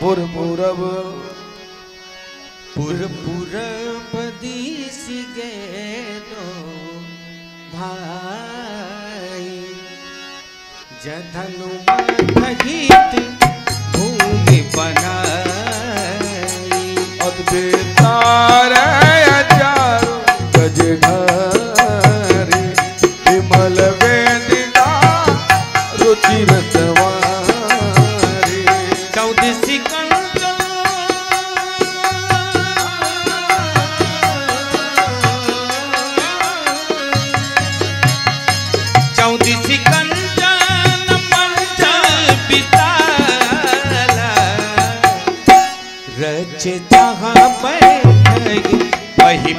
पुरपुरब पुरपुरब this गेलो भाई जधनु माधगीत भूमि बनाई अद्भुतार हजारो गजधारी विमल वेदिका रुचिर सवारी चौदसी जहाँ बैठगी वही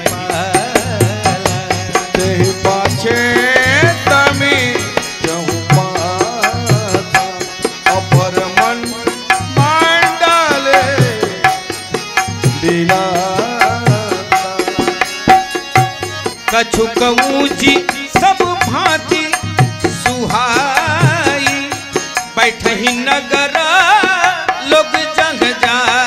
पाछे तमी जहु पाता अपर मन मांडले दिला कछु कहूँ जी सब भांति सुहाई बैठही नगरा लोग जग जाए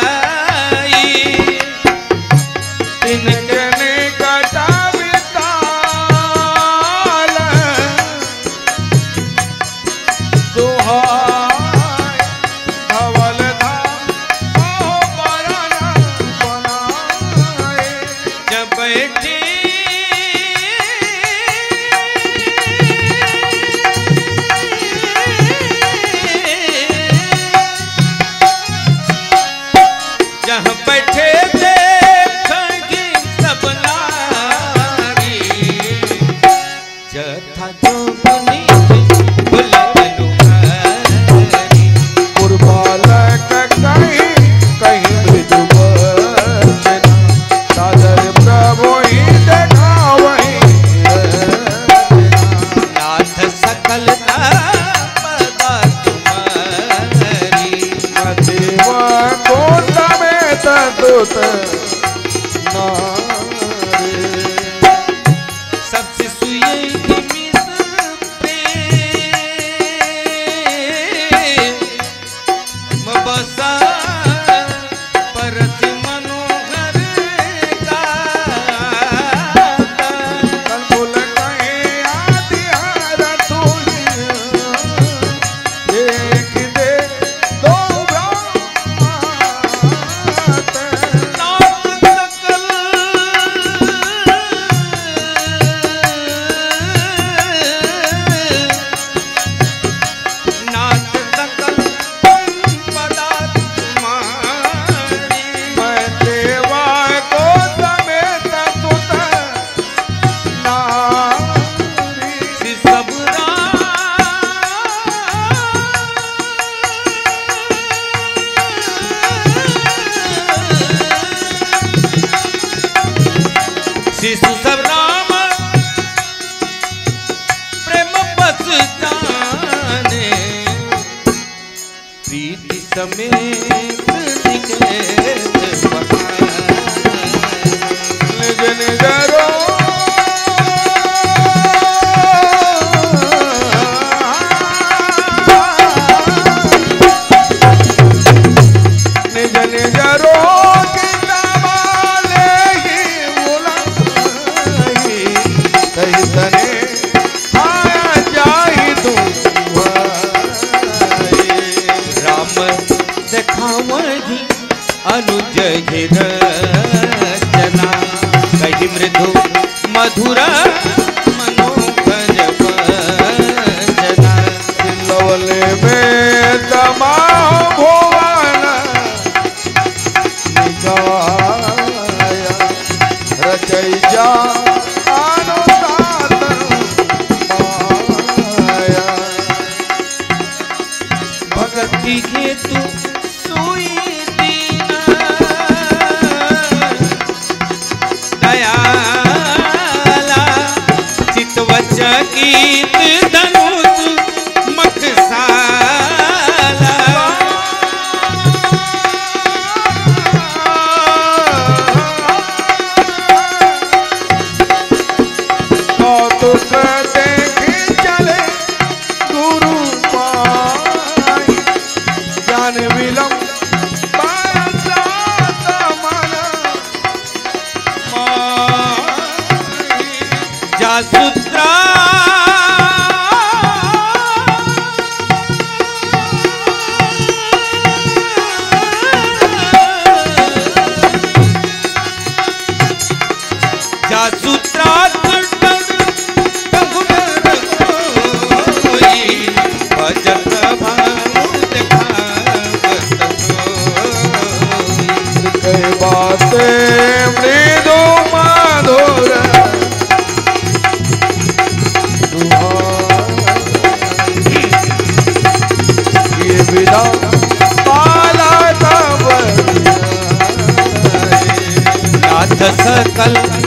विलंब सकल